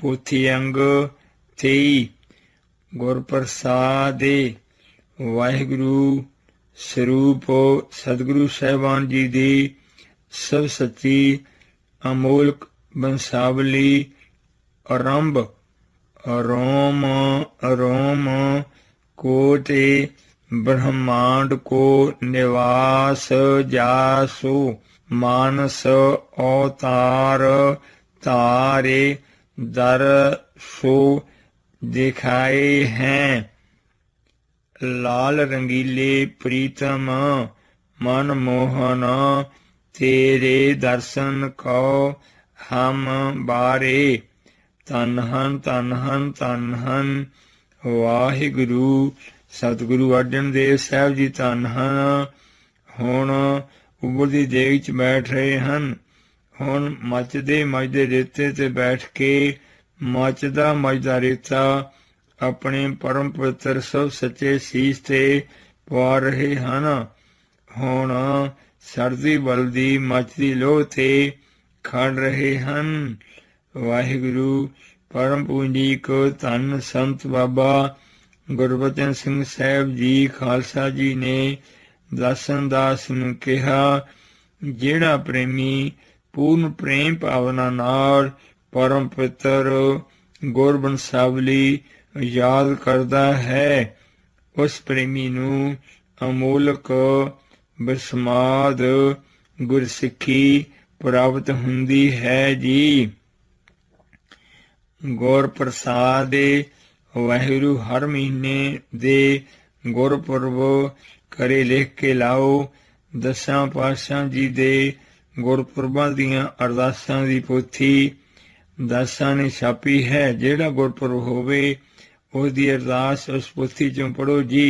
पोथी अंग थे गुर प्रसादे वाहिगुरु स्वरूप सतगुरु साहिबान जी दी सब सती अमोलक बंसावली आरंभ रोम रोम कोटे ब्रह्मांड को निवास जासो मानस अवतार तारे दर सो दिखाए हैं। लाल रंगीले प्रीतम मन मोहन तेरे दर्शन को हम बारे। तनहन तनहन तनहन वाहिगुरु सतगुरु अर्जन देव साहब जी तनहन हुण उबर दी देग च बैठ रहे हैं। हुण मचदे रेते ते बैठ के मचदा रेता अपने परम पवित्र सब सच्चे सीस ते पा रहे हैं। हुण सर्दी बलदी मचदी लोह ते खड़ रहे हैं। वाहिगुरु परम पूंजी को धन संत बाबा गुरबचन सिंह साहब जी खालसा जी ने दर्शन दास ने कहा, जेड़ा प्रेमी पूर्ण प्रेम भावना नाल परम पितर गुरबंसावली याद करता है उस प्रेमी नू अमोलक बसमाद गुरसिखी प्राप्त हुंदी है जी। गुर प्रसादे वाहिगुरु हर महीने दे गुरपुरब करे लिख के लाओ। दसां पातशाह जी दे गुरपुरबां दियां अरदासां दी पोथी दासां ने छापी है। जेड़ा गुरपुरब होवे उस दी अरदास उस पोथी चों पढ़ो जी।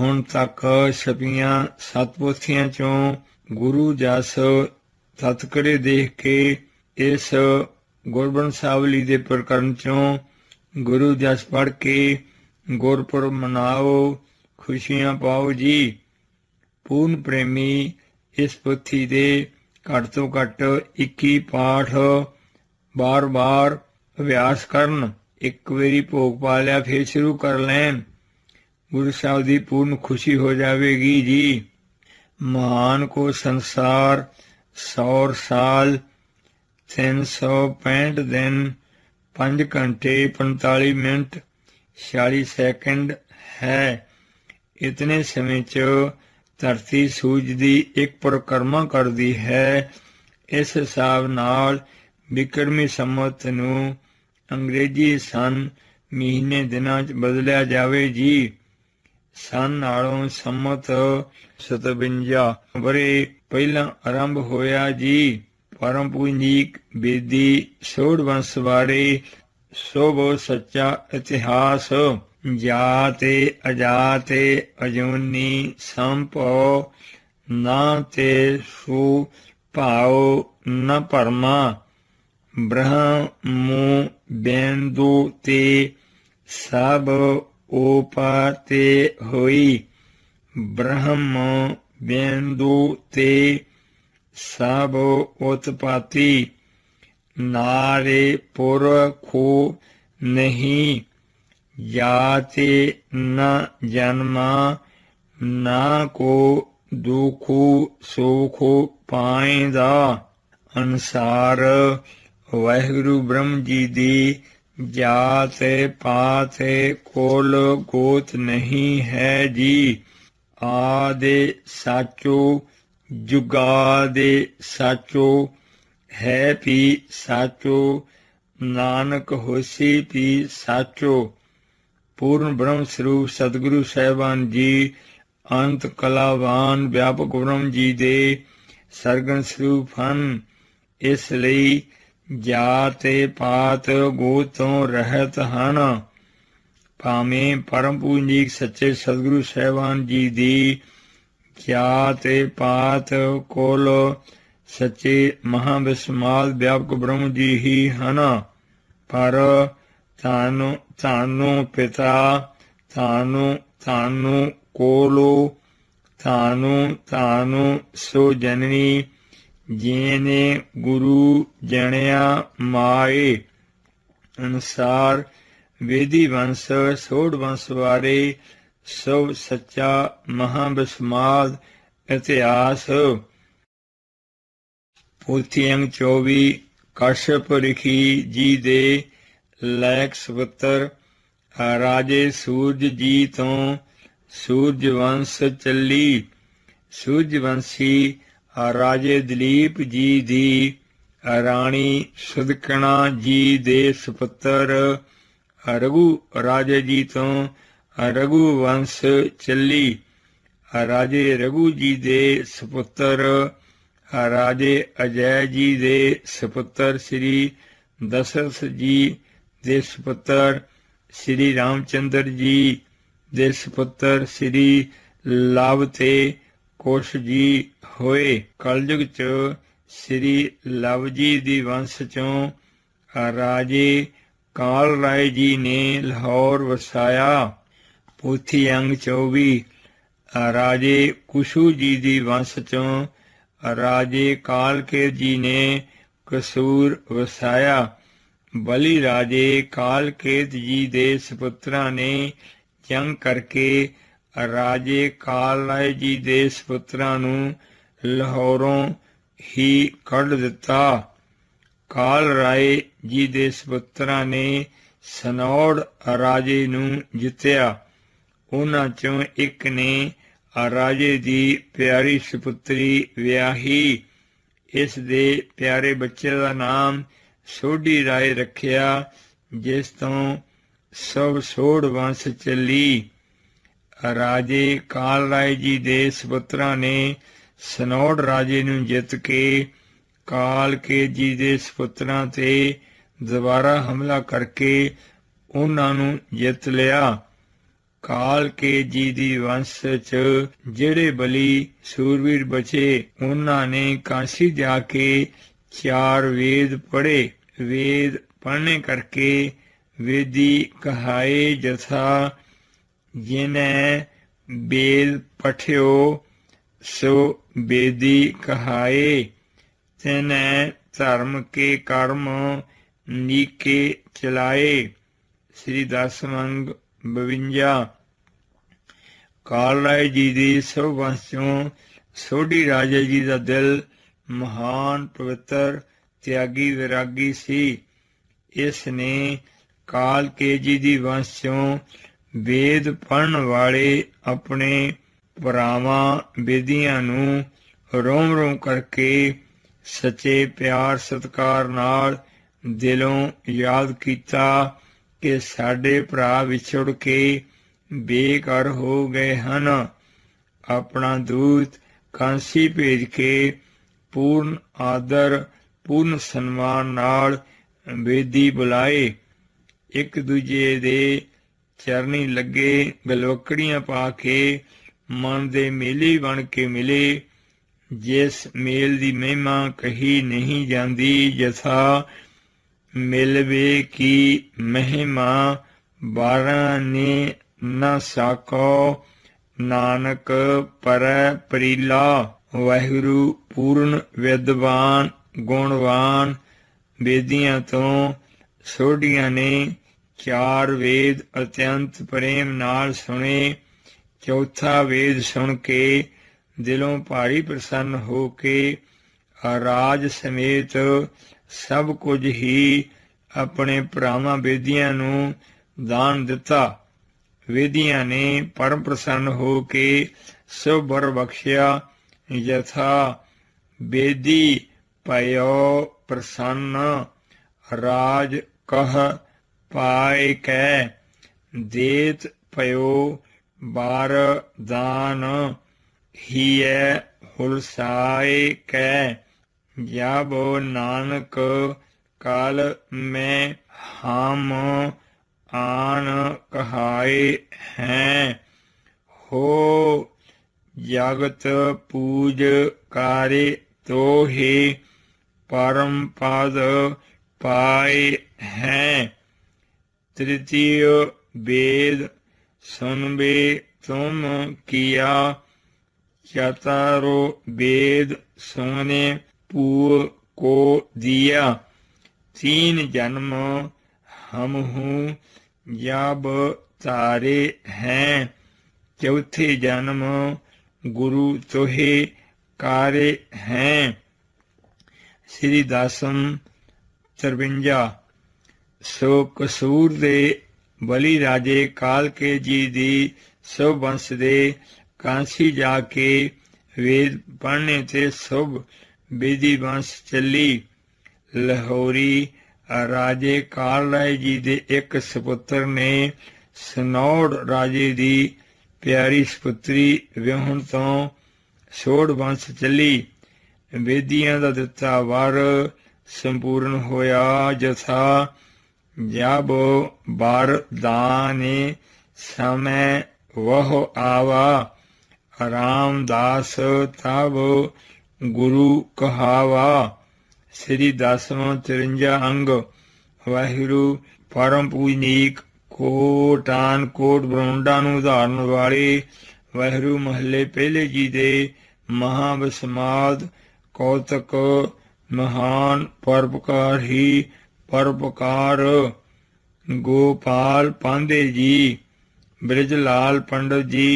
हुण तक छपियां 7 पोथियां चों गुरु जस तत्करे देख के इस गुरबंसावली दे प्रकरण चों गुरु जस पढ़ के गुरपुरब मनाओ, खुशियां पाओ जी। पूर्ण प्रेमी इस पोथी दे घट तो घट 21 पाठ बार बार अभ्यास करन। एक बारी भोग पा लिया फिर शुरू कर लैन, गुरु साहब की पूर्ण खुशी हो जाएगी जी। महान को संसार 100 साल 365 दिन 5 घंटे 45 मिनट 46 सेकंड है। इतने समय च धरती सूरज दी एक परिक्रमा कर दी है। इस हिसाब नाल विक्रमी संवत नू अंग्रेजी सन महीने दिनां च बदलिया जावे जी। सन नालों संवत 57 बरे पहला आरंभ होया जी। परम पूंजीक बेदी सोड़ वंश बारे सोभ सच्चा इतिहास जाते अजाते अजोनी संपो ना ते सु पाओ न परमा ब्रह्मो बेंदु ते सब ओपाते होई ब्रह्म बेंदु ते सब उत्पत्ति नारे पुर खो नहीं जाते न जन्मा ना को दुखो सुखो पाएदा। अनुसार वाहिगुरु ब्रह्म जी दी जात पात कोल गोत नहीं है जी। आदे साचो जुगादे साचो है पी साचो नानक होसी पी साचो। पूर्ण ब्रह्म स्वरूप सतगुरु साहिबान जी अंत कलावान व्यापक ब्रह्म जी दे सरगन स्वरूप हैं। इसलिए जाते पात गोतों रहत हैं। भावें परम पूंजी सच्चे सतगुरु साहिबान जी दी जाते पात कोल सच्चे महाविस्माल व्यापक ब्रह्म जी ही हैं। पर तानु तानु पिता तानु तानु कोलो तानु तानु सो जननी जेने गुरु जनिया माए अनुसार वेदी वंश सोड़ वंश बारे सब सच्चा महाबसमाद इतिहास पोथी अंग 24 काश्यप ऋषि जी दे लायक सुपुत्र राजे सूरज जी तो सूरज वंश चली। सूरज वंशी राजे दलीप जी दी राणी सुदकणा जी दे सुपुत्र रघु राजे जी तो रघु वंश चली। राजे रघु जी दे सुपुत्र राजे अजय जी दे सुपुत्र श्री दशरथ जी दे सुपुत्र श्री रामचंद्र जी दे सुपुत्र श्री लावते कोश जी होए। कलयुग च श्री लव जी दी वंश चों राजे काल राय जी ने लाहौर वसाया। पोथी अंग 24 राजे कुशु जी दी वंश चों राजे कालकेव जी ने कसूर वसाया। बलि राजे कालकेव जी दे सुपुत्रा ने जंग करके राजे काल राय जी दे सुपुत्रा नू लाहौरों ही कढ़ दिता। काल राय जी दे सुपुत्रा ने सनौड़ राजे नू जितया। उन्हां चों एक ने राजे दी प्यारी सुपुत्री व्याही। इस दे प्यारे बच्चे दा नाम सोढ़ी राय रखिया, जिस तों सब सोढ़ वंश चली। राजे काल राय जी दे सुपुत्रा ने सनौड़ राजे नूं जित के कालकेव जी दे सुपुत्रां ते दोबारा हमला करके उन्हां नूं जित लिया। कालकेव जी दी वंश च जेड़े बली सूरवीर बचे उन्हां ने काशी जाके 4 वेद पढ़े। वेद पढ़ने करके वेदी कहाए जथा जिन्हें वेद पठ्यो सो वेदी कहाए। तिन्हें धर्म के कर्म नीके चलाए। श्री दसमंग 52। काल राय जी दी सब वंशों सोढ़ी राजे जी दा दिल महान पवित्र त्यागी विरागी सी। इसने कालकेव जी दी वंशों वेद पढ़न वाले अपने भरावां वेदियां नू रोम रोम करके सच्चे प्यार सत्कार नाल दिलों याद कीता कि साडे भरा विछड़ के बेकार हो गए हैं। अपना दूत कांसी भेज के पूर्ण आदर पूर्ण सन्मान नाल वेदी बुलाए। एक दूजे दे चरनी लगे गलवकड़ियां पा के मन दे मेली बन के मिले। जिस मेल दी महिमा कही नहीं जांदी जथा मिलवे की महिमा बारा ने न साको। नानक पर परीला वाहिगुरु पूर्ण विद्वान गुणवान। वेदियां तो सोढ़ियां ने 4 वेद अत्यंत प्रेम नाल सुने। चौथा वेद सुन के दिलों भारी प्रसन्न हो के राज समेत सब कुछ ही अपने भरावां वेदियां नूं दान दिता। वेदियां ने परम प्रसन्न हो के सब वर बख्शिया यथा वेदी भयो प्रसन्न। राज कह पाए कै देत भयो बार दान हिय हुलसाए कै। जब नानक काल में हम आन कहाए हैं हो जगत पूज कार्य तो ही परम पद पाए हैं। तृतीय वेद सुनबे तुम किया। चतुरो वेद सुने पूर्व को दिया। 3 जन्म हम हूँ या ब तारे हैं। चौथे जन्म गुरु तोहे कार्य हैं। श्री दासम 53। सो कसूर दे बली राजे काल के जी दी सो वंश दे कांसी जाके वेद पढ़ने ते सब बेदी वंश चली। लाहौरी राजे काल राय जी दे एक सपुत्र ने सनौड़ राजे दी प्यारी सपुत्री विहण तो सोड़ वंश चली। वेदियां दा दिता वर संपूर्ण होया जथा जब बार दाने समय वह आवा। रामदास तब गुरु कहावा। श्री दासवां 53 अंग। वाहिगुरु परम पूजनीक कोटान कोट ब्रह्मांडां नूं धारण वाले वाहिगुरु महले पहले जी दे महाबसमाद कौतक महान परोपकार ही परोपकार। गोपाल पांडे जी, ब्रजलाल पंडित जी,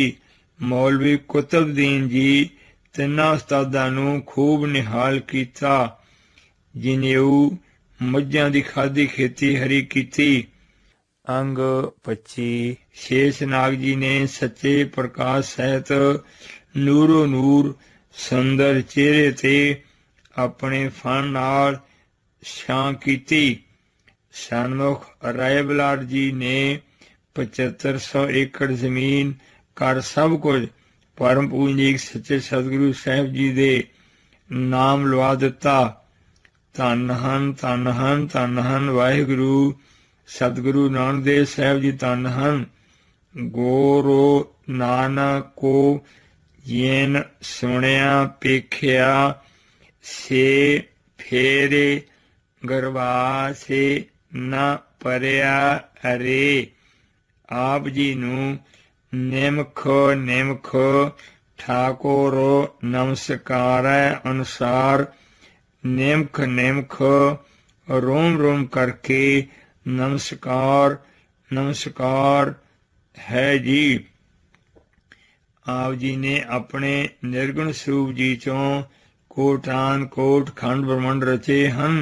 मौलवी कुतुबदीन जी तिन्ना उस्तादां नूं खूब निहाल कीता। जिनेऊ मझां दी खादी खेती हरी कीती। अंग 25। शेषनाग जी ने सच्चे प्रकाश सहित नूरो नूर सुंदर चेहरे ते अपने फन नाल छां कीती। सनमुख राय बुलार जी ने 7500 एकड़ जमीन कर सब कुछ परम पूजनीक सच्चे सतगुरु साहिब जी दे नाम लवा दिता। धन धन धन धन वाहिगुरु सतगुरु नानक देव साहिब जी धन हन। गोरो नानक को येन सुनिया पेख्या से फेरे गरबा से न परया। अरे आप जी नू निमख निमख ठाकुर नमस्कार अनुसार निमख निमख रोम रोम करके नमस्कार नमस्कार है जी। आप जी ने अपने निर्गुण स्वरूप जी चों कोटान कोट खंड ब्रह्मंड रचे हन।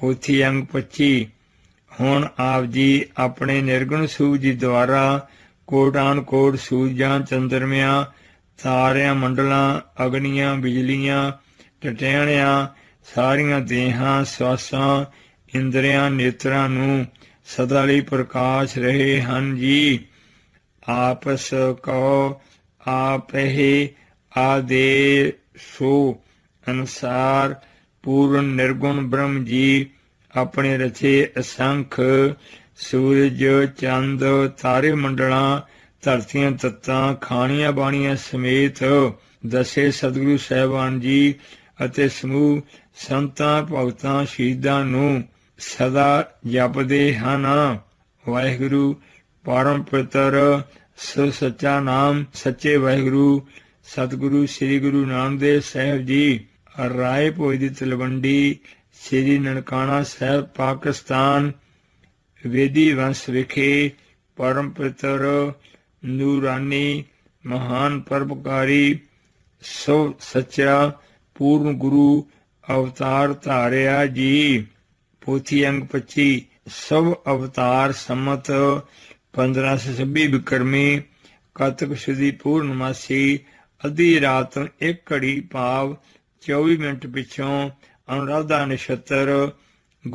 पोथी अंग 25। हुण आप जी अपने निर्गुण स्वरूप जी द्वारा कोटान कोट सूरजां चंद्रमियां तारियां मंडलां अग्नियां बिजलियां टटयाणियां सारियां देहां स्वासां इंद्रियां नेत्रां नूं सदा लई प्रकाश रहे हन जी। आपस कहो आप ही आदेशो अनुसार पूर्ण निर्गुण ब्रह्म जी अपने रचे असंख सूरज चंद तारे मंडलां धरतियां तत्तां खाणियां बाणियां समेत दसे सतगुरु साहिबान जी अते समूह संतां भगतां शहीदां नूं सदा जपदे हन। वाहिगुरु परम पितर सो सच्चा नाम सच्चे वाहिगुरु सतगुरु श्री गुरु नानक देव साहिब जी। राय भोज दी तलवंडी श्री ननकाना साहिब पाकिस्तान वेदी वंश विखे परम पितर नूरानी महान परोपकारी सो सच्चा पूर्ण गुरु अवतार धारिया जी। पोथी अंग 25। सब अवतार सम्मत 1526 विक्रमी कतक सुदी पूर्णमासी अद्धी रात 1 घड़ी भाव 24 मिनट पिछों अनुराधा नक्षत्र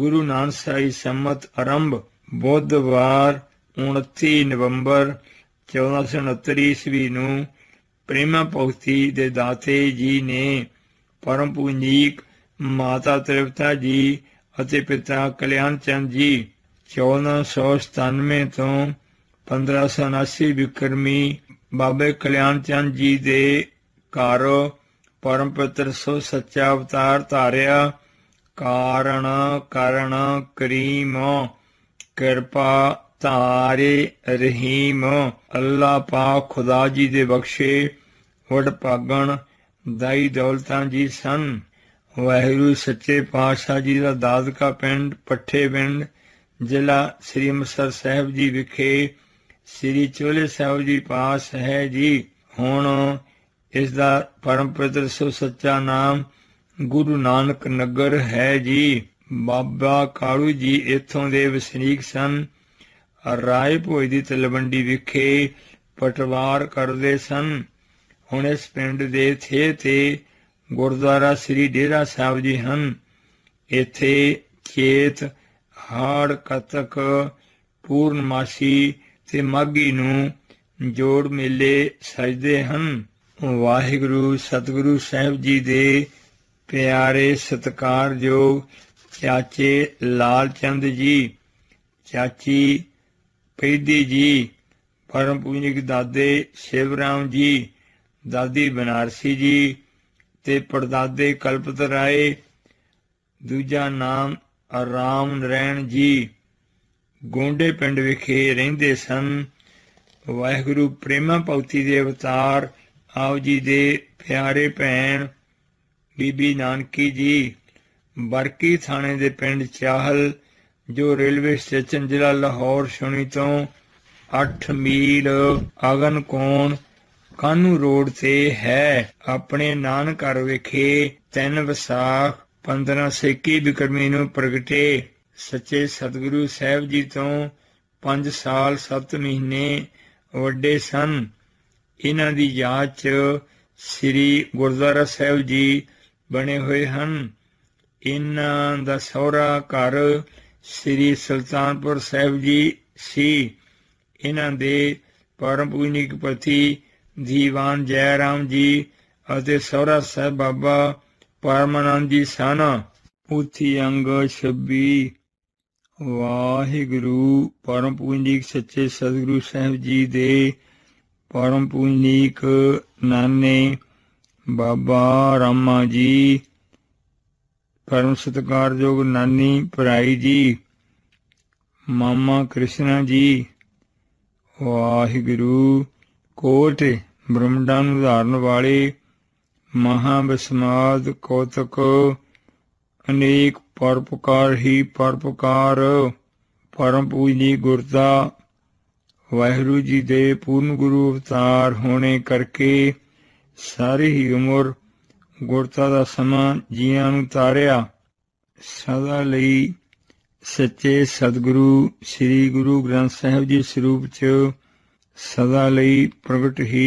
गुरु नानक साहिब सम्मत आरंभ। बोधवार 29 नवंबर 1469 ईस्वी नू प्रेमा भगती दे दाते जी ने परम पूजनीक माता त्रिपता जी अते पिता कल्याण चंद जी 1497 तो 1579 विक्रमी बाबे कल्याण चंद जी दे घर परम पितर सो सच्चा अवतार धारिया। कारण करण करीम कृपा तारे रहीम अल्लाह पाक खुदा जी दे बख्शे वड पागण दाई दौलतां जी सन। वाहिगुरु सच्चे पातशाह जी का दादका पिंड पठे पिंड जिला श्री अमृतसर साहब जी विखे श्री चोले साहब जी पास है जी। हुण इस दा परम पवित्र सो सच्चा नाम गुरु नानक नगर है जी। बाबा कालू जी इथों दे वसनीक सन। राय भोज की तलवंडी विखे पटवार करते सन। हुण इस पिंड दे थे ते गुरुद्वारा श्री डेरा साहब जी हन। इथे खेत हाड़ कतक पूर्णमासी ते माघी नूं जोड़ मेले सजदे हन। वाहिगुरु सतगुरु साहब जी दे प्यारे सत्कारयोग चाचे लाल चंद जी, चाची पीदी जी, परम पूजनिक दादे शिव राम जी, दादी बनारसी जी ते परदादे कल्पत राय, दूजा नाम आराम नरैन जी गोंडे पिंड विखे रहंदे सन। वाहिगुरु प्रेमा पौती दे अवतार आओ जी दे प्यारे भैन बीबी नानकी जी बरकी थाने दे पिंड चाहल जो रेलवे स्टेशन जिला लाहौर छुनी तो 8 मील अगन कोण कानू रोड से है। अपने नानक घर विखे 3 विसाख 1521 विक्रमी नूं प्रगटे। सच्चे सतगुरु साहब जी तो 5 साल 7 महीने वड्डे सन। इन्हां दी याद च श्री गुरुद्वारा साहब जी बने हुए हन। इन्हां दा सहुरा घर श्री सुल्तानपुर साहब जी सी। इन्हां दे परम पूजनीक पति दीवान जयराम जी अते सहुरा साहब बाबा परमानंद जी सन। पोथी अंग 26। वाहिगुरु परम पूजनीक सच्चे सतगुरु साहब जी दे परम पूजनीक नाने बाबा रामा जी, परम सत्कारयोग नानी पराई जी, मामा कृष्णा जी। वाहिगुरु कोट ब्रह्मंडां नूं धारण वाले महाविस्माद कौतक अनेक परोपकार ही परोपकार परम पूजनीक गुरता वाहिगुरु जी दे पूर्ण गुरु अवतार होने करके सारी ही उमर गुरता दा समा जियां नूं तारिया। सदा लई सच्चे सतगुरु श्री गुरु ग्रंथ साहिब जी स्वरूप च सदा लई प्रगट ही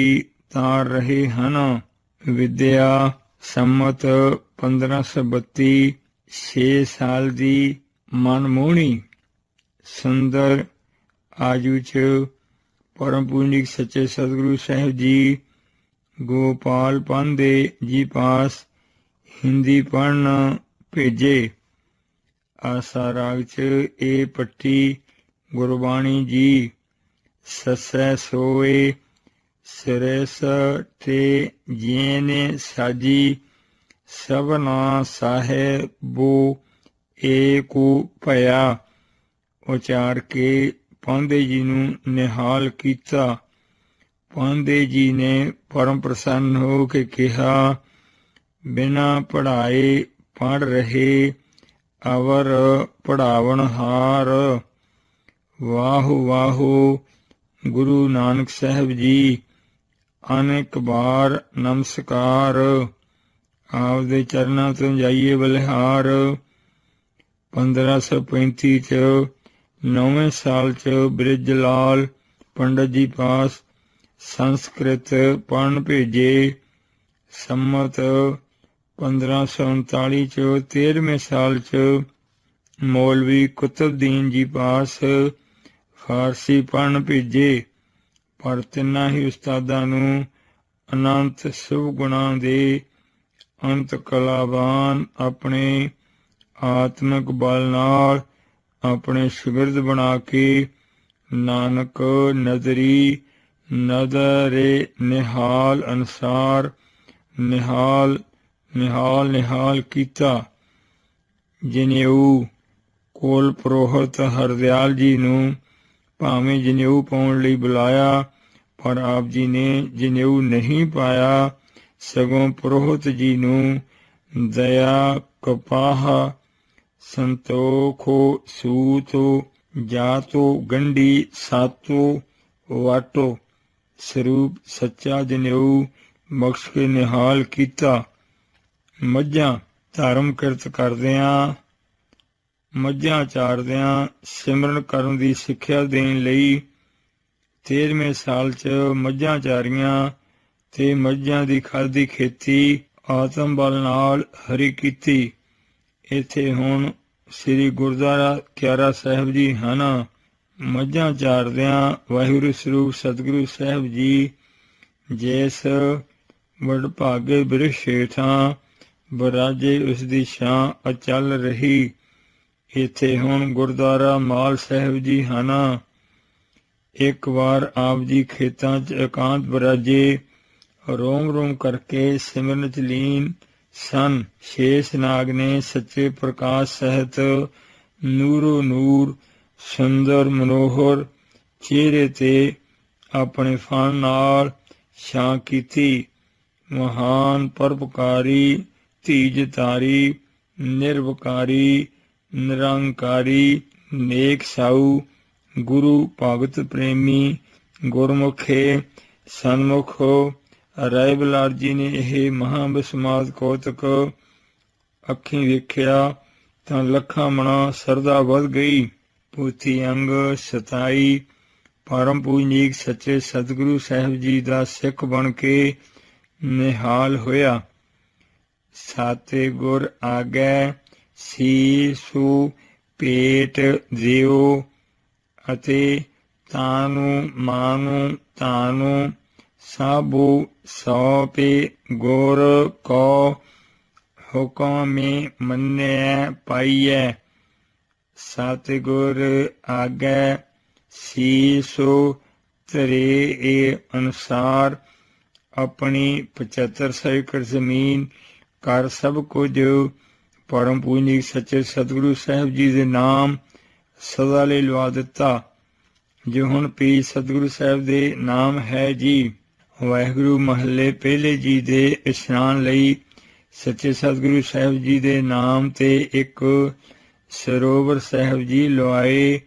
तार रहे हैं। विद्या सम्मत 1532 6 साल की मनमोहनी सुंदर आजू च परम पूजनीक सच्चे सतगुरु साहब जी गोपाल पांडे जी पास हिंदी पढ़ना भेजे। आसा राग च ए पट्टी गुरबाणी जी ससै सोए सिरस ते जेने साजी सबना साहेबो एको भया उचार के पांडे जी नू निहाल किया। पांडे जी ने परम प्रसन्न हो के कहा बिना पढ़ाए पढ़ रहे अवर पढ़ावनहार। वाहो वाहो गुरु नानक साहब जी अनेक बार नमस्कार। आपदे चरणा तो जाइए बलिहार। 1535 च 9वें साल च ब्रिज लाल पंडित जी पास संस्कृत पढ़न भेजे। सम्मत 1539 च 13वें साल च मौलवी कुतुबद्दीन जी पास फारसी पढ़न भेजे। पर तिना ही उस्तादा नूं अनंत शुभ गुणा दे अंत कलावान अपने आत्मक बल नाल अपने शिगिरद बना के नानक नदरी नदरे निहाल अनुसार निहाल निहाल निहाल कीता। जनेऊ कोल प्रोहत हरदयाल जी नूं भावें जनेऊ पाउण लई बुलाया पर आप जी ने जनेऊ नहीं पाया सगों प्रोहत जी नूं दया कपाह संतोखो सूतो जातो गंडी सातो वाटो स्वरूप सच्चा जनेऊ बख्श के निहाल कीता। मझां धर्म किरत करदियां मझां चारदियां सिमरन करन दी सिक्ख्या देण लई 13वें साल च मझां चारियां ते मझां दी खादी खेती आत्म बल नाल हरी कीती। इत्थे हुण श्री गुरुद्वारा क्यारा साहिब जी हैं। मझां चारदियां वाहिगुरू स्वरूप सतगुरू साहिब जी जिस वडभागे बिरश हेठां बराजे उस दी छां अचल रही। इत्थे हुण गुरुद्वारा माल साहिब जी हैं। एक बार आप जी खेतां च एकांत बराजे रोम रोम करके सिमरन च लीन सन। शेष नाग ने सच्चे प्रकाश सहित नूरो नूर सुंदर मनोहर चेहरे ते अपने फन नाल छां कीती। महान परपकारी धीजतारी निर्वकारी निरंकारी नेक साऊ गुरु भगत प्रेमी गुरमुखे सन्मुख राय बुलार जी ने यह महाबसमाद कौतक अखी वेख्या तो लखा मना सरदा बढ़ गई। पोथी अंग 27 परम पूजनीक सच्चे सतगुरु साहिब जी का सिख बन के निहाल होया। साते गुर आगे सी सू पेट देओ अते तानु मानु तानु साबु सौपे गोर को हुकम में मन्ने पाइये। सतगुर आगे सीसो तरे ए अनुसार अपनी 7500 एकड़ जमीन कर सब कुछ परम पूजनीक सच्चे सतगुरु साहिब जी के नाम सदा ले लवा दिता जो हुण पी सतगुरु साहिब दे नाम है जी। ਵਾਹਿਗੁਰੂ ਮਹੱਲੇ ਪਹਿਲੇ ਜੀ ਦੇ ਇਸ਼ਨਾਨ ਲਈ ਸੱਚੇ ਸਤਿਗੁਰੂ ਸਾਹਿਬ ਜੀ ਦੇ ਨਾਮ ਤੇ ਇੱਕ ਸਰੋਵਰ ਸਾਹਿਬ ਜੀ ਲਵਾਏ।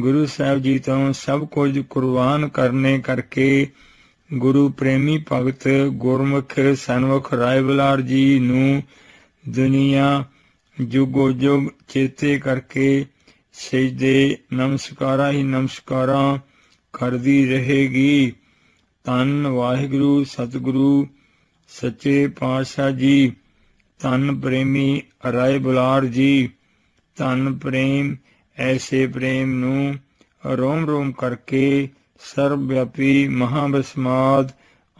ਗੁਰੂ ਸਾਹਿਬ ਜੀ ਤੋਂ ਸਭ ਕੁਝ ਕੁਰਬਾਨ ਕਰਨੇ ਕਰਕੇ ਗੁਰੂ ਪ੍ਰੇਮੀ ਭਗਤ ਗੁਰਮੁਖ ਸਨਮੁਖ ਰਾਏ ਬੁਲਾਰ ਜੀ ਨੂੰ ਦੁਨੀਆ ਜੁਗੋ ਜੁਗ ਚੇਤੇ ਕਰਕੇ ਸਜਦੇ ਨਮਸਕਾਰਾਂ ਹੀ ਨਮਸਕਾਰਾਂ ਕਰਦੀ ਰਹੇਗੀ। धन वाहिगुरु सतगुरु सच्चे पातशाह जी, धन प्रेमी राय बुलार जी, धन प्रेम ऐसे प्रेम नूं रोम रोम करके सर्वव्यापी महाबसमाद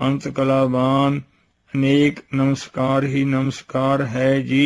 अंत कलावान अनेक नमस्कार ही नमस्कार है जी।